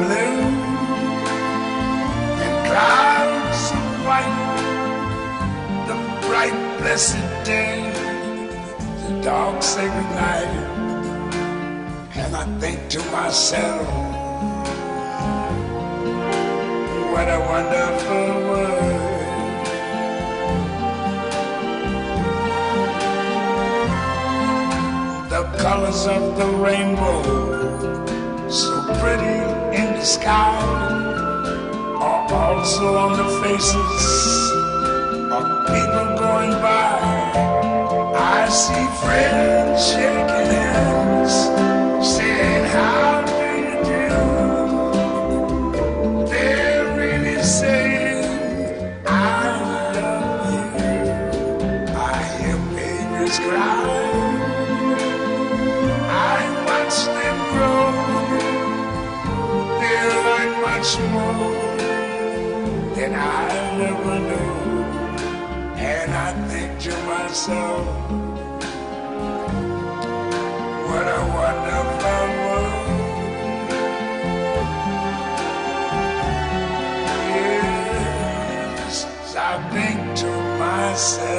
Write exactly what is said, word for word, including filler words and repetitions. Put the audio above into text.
blue and clouds of white, the bright blessed day, the dark sacred night, and I think to myself, what a wonderful world. The colors of the rainbow, so pretty in the sky, are also on the faces of people going by. I see friends shaking hands, saying how do you do. They're really saying I love you. I hear babies cry, I watch them grow. They're like much more than I ever knew, and I think to myself, what a wonderful world. Yes, I think to myself.